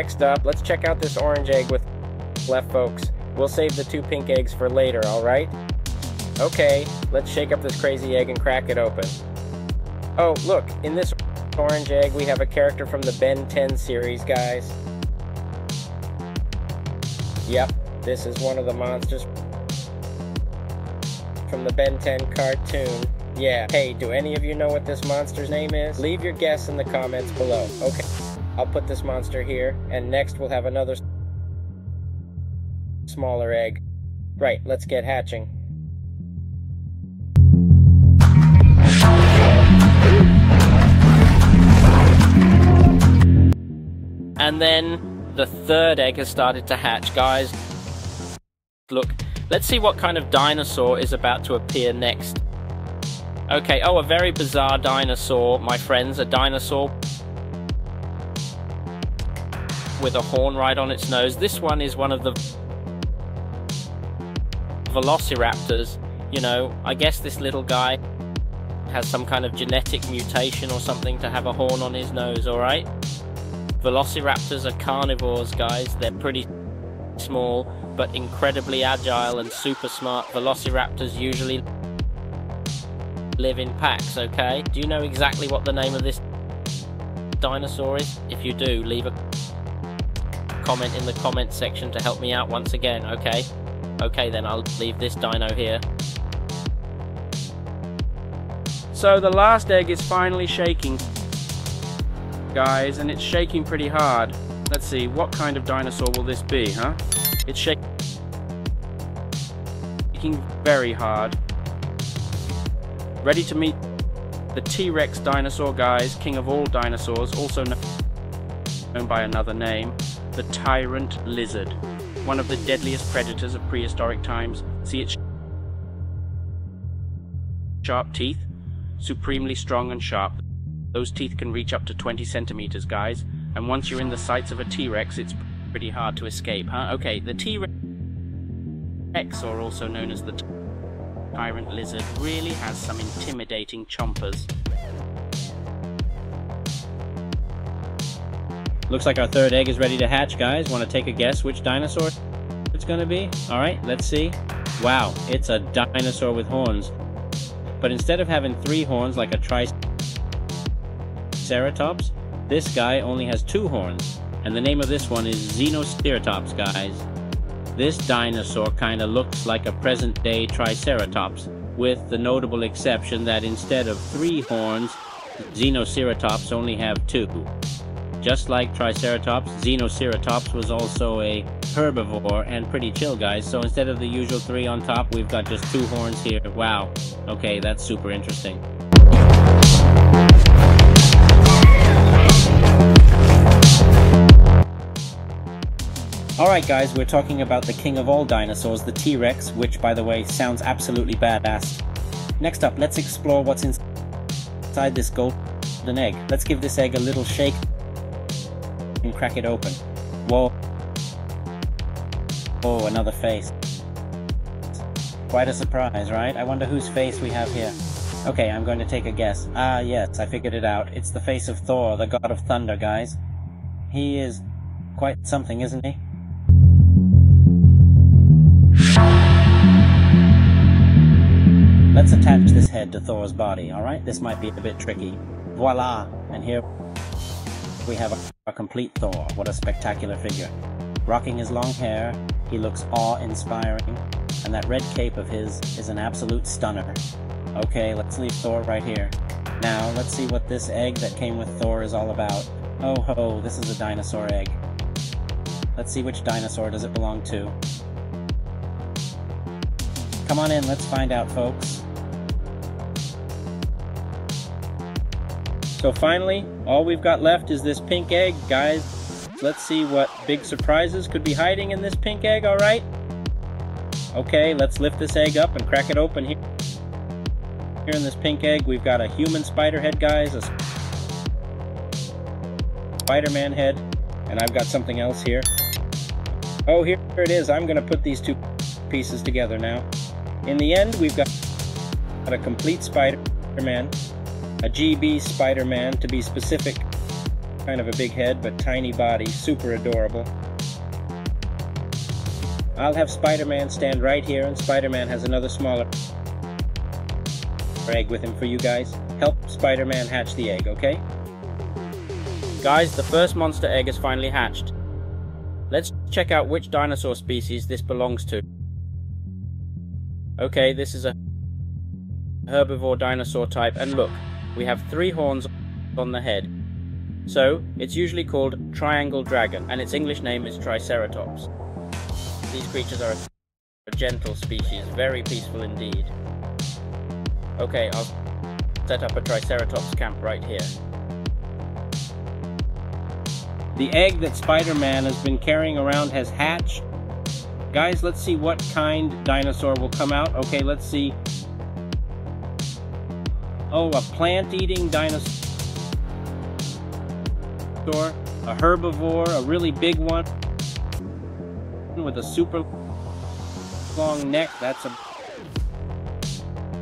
Next up, let's check out this orange egg with left, folks. We'll save the two pink eggs for later, alright? Okay, let's shake up this crazy egg and crack it open. Oh, look, in this orange egg we have a character from the Ben 10 series, guys. Yep, this is one of the monsters from the Ben 10 cartoon. Yeah, hey, do any of you know what this monster's name is? Leave your guess in the comments below. Okay, I'll put this monster here, and next we'll have another smaller egg. Right, let's get hatching. And then the third egg has started to hatch, guys. Look, let's see what kind of dinosaur is about to appear next. Okay, oh, a very bizarre dinosaur, my friends, a dinosaur with a horn right on its nose. This one is one of the Velociraptors. You know, I guess this little guy has some kind of genetic mutation or something to have a horn on his nose, alright? Velociraptors are carnivores, guys. They're pretty small, but incredibly agile and super smart. Velociraptors usually live in packs, okay? Do you know exactly what the name of this dinosaur is? If you do, leave a comment in the comment section to help me out once again, okay? Okay, then I'll leave this dino here. So the last egg is finally shaking, guys, and it's shaking pretty hard. Let's see, what kind of dinosaur will this be, huh? It's shaking very hard. Ready to meet the T-Rex dinosaur, guys, king of all dinosaurs, also known by another name, the Tyrant Lizard, one of the deadliest predators of prehistoric times. See its sharp teeth? Supremely strong and sharp. Those teeth can reach up to 20 centimeters, guys, and once you're in the sights of a T-Rex, it's pretty hard to escape, huh? Okay, the T-Rex, or also known as the Tyrant Lizard, really has some intimidating chompers. Looks like our third egg is ready to hatch, guys. Want to take a guess which dinosaur it's gonna be? Alright, let's see. Wow, it's a dinosaur with horns. But instead of having three horns like a Triceratops, this guy only has two horns. And the name of this one is Xenoceratops, guys. This dinosaur kinda looks like a present-day Triceratops, with the notable exception that instead of three horns, Xenoceratops only have two. Just like Triceratops, Xenoceratops was also a herbivore and pretty chill, guys, so instead of the usual three on top, we've got just two horns here. Wow. Okay, that's super interesting. Alright guys, we're talking about the king of all dinosaurs, the T-Rex, which by the way sounds absolutely badass. Next up, let's explore what's inside this golden egg. Let's give this egg a little shake and crack it open. Whoa. Oh, another face. Quite a surprise, right? I wonder whose face we have here. Okay, I'm going to take a guess. Ah yes, I figured it out. It's the face of Thor, the god of thunder, guys. He is quite something, isn't he? Let's attach this head to Thor's body, alright? This might be a bit tricky. Voila! And here we have a complete Thor. What a spectacular figure. Rocking his long hair, he looks awe-inspiring, and that red cape of his is an absolute stunner. Okay, let's leave Thor right here. Now, let's see what this egg that came with Thor is all about. Oh ho, this is a dinosaur egg. Let's see which dinosaur does it belong to. Come on in, let's find out, folks. So finally, all we've got left is this pink egg, guys. Let's see what big surprises could be hiding in this pink egg, alright? Okay, let's lift this egg up and crack it open here. Here in this pink egg, we've got a human spider head, guys, a Spider-Man head, and I've got something else here. Oh, here it is. I'm gonna put these two pieces together now. In the end, we've got a complete Spider-Man, a GB Spider-Man to be specific, Kind of a big head, but tiny body, super adorable. I'll have Spider-Man stand right here, and Spider-Man has another smaller egg with him for you guys. Help Spider-Man hatch the egg, okay? Guys, the first monster egg is finally hatched. Let's check out which dinosaur species this belongs to. Okay, this is a herbivore dinosaur type, and look, we have three horns on the head. So, it's usually called triangle dragon, and its English name is Triceratops. These creatures are a gentle species, very peaceful indeed. Okay, I'll set up a Triceratops camp right here. The egg that Spider-Man has been carrying around has hatched. Guys, let's see what kind dinosaur will come out. Okay, let's see. Oh, a plant-eating dinosaur, a herbivore, a really big one with a super long neck. That's a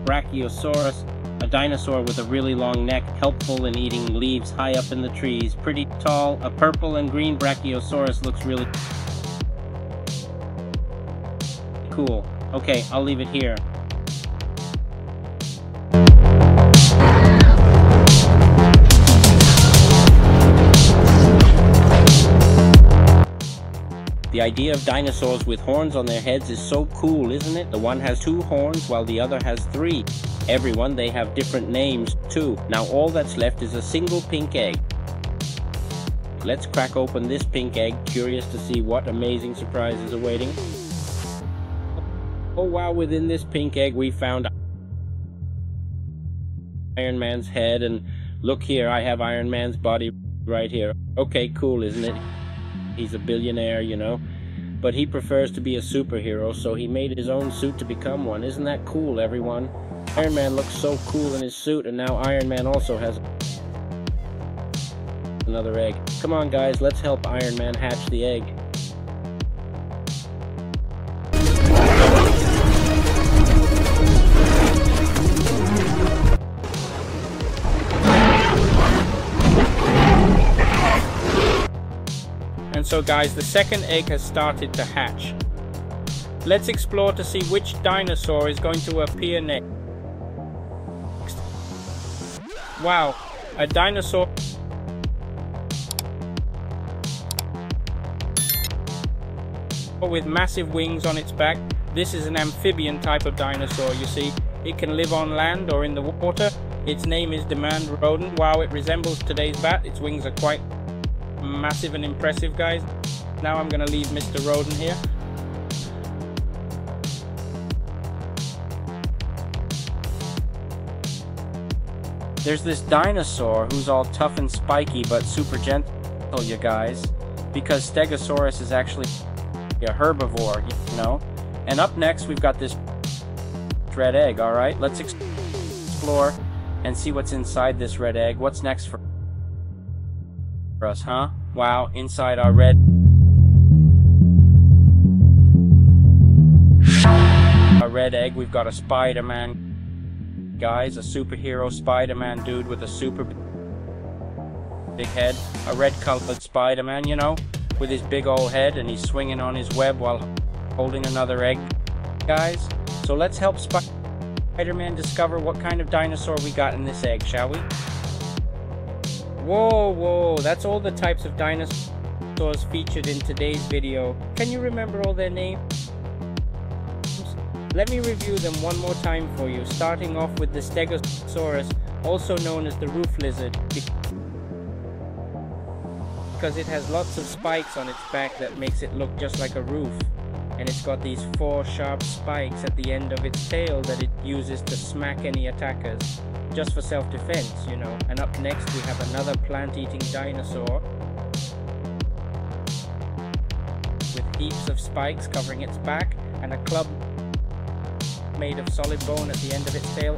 Brachiosaurus, a dinosaur with a really long neck, helpful in eating leaves high up in the trees, pretty tall. A purple and green Brachiosaurus looks really cool. Okay, I'll leave it here. The idea of dinosaurs with horns on their heads is so cool, isn't it? The one has two horns while the other has three. Everyone, they have different names too. Now all that's left is a single pink egg. Let's crack open this pink egg, curious to see what amazing surprises are waiting. Oh wow, within this pink egg we found Iron Man's head, and look here, I have Iron Man's body right here. Okay, cool, isn't it? He's a billionaire, you know, but he prefers to be a superhero, so he made his own suit to become one. Isn't that cool, everyone? Iron Man looks so cool in his suit, and now Iron Man also has another egg. Come on, guys, let's help Iron Man hatch the egg. And so guys, the second egg has started to hatch. Let's explore to see which dinosaur is going to appear next. Wow, a dinosaur with massive wings on its back. This is an amphibian type of dinosaur, you see. It can live on land or in the water. Its name is Dimetrodon. Wow, it resembles today's bat. Its wings are quite massive and impressive, guys. Now I'm going to leave Mr. Roden here. There's this dinosaur who's all tough and spiky but super gentle, you guys, because Stegosaurus is actually a herbivore, you know. And up next we've got this red egg. Alright, let's explore and see what's inside this red egg. What's next for us, huh? Wow, inside our red egg, we've got a Spider-Man, guys, a superhero Spider-Man dude with a super big head, a red-colored Spider-Man, you know, with his big old head, and he's swinging on his web while holding another egg, guys. So let's help Spider-Man discover what kind of dinosaur we got in this egg, shall we? Whoa, whoa, that's all the types of dinosaurs featured in today's video. Can you remember all their names? Let me review them one more time for you, starting off with the Stegosaurus, also known as the roof lizard, because it has lots of spikes on its back that makes it look just like a roof. And it's got these four sharp spikes at the end of its tail that it uses to smack any attackers, just for self-defense, you know. And up next we have another plant-eating dinosaur with heaps of spikes covering its back, and a club made of solid bone at the end of its tail,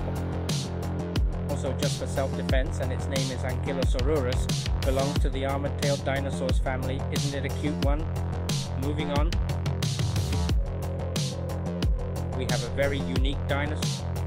also just for self-defense, and its name is Ankylosaurus, belongs to the armored-tailed dinosaurs family. Isn't it a cute one? Moving on, we have a very unique dinosaur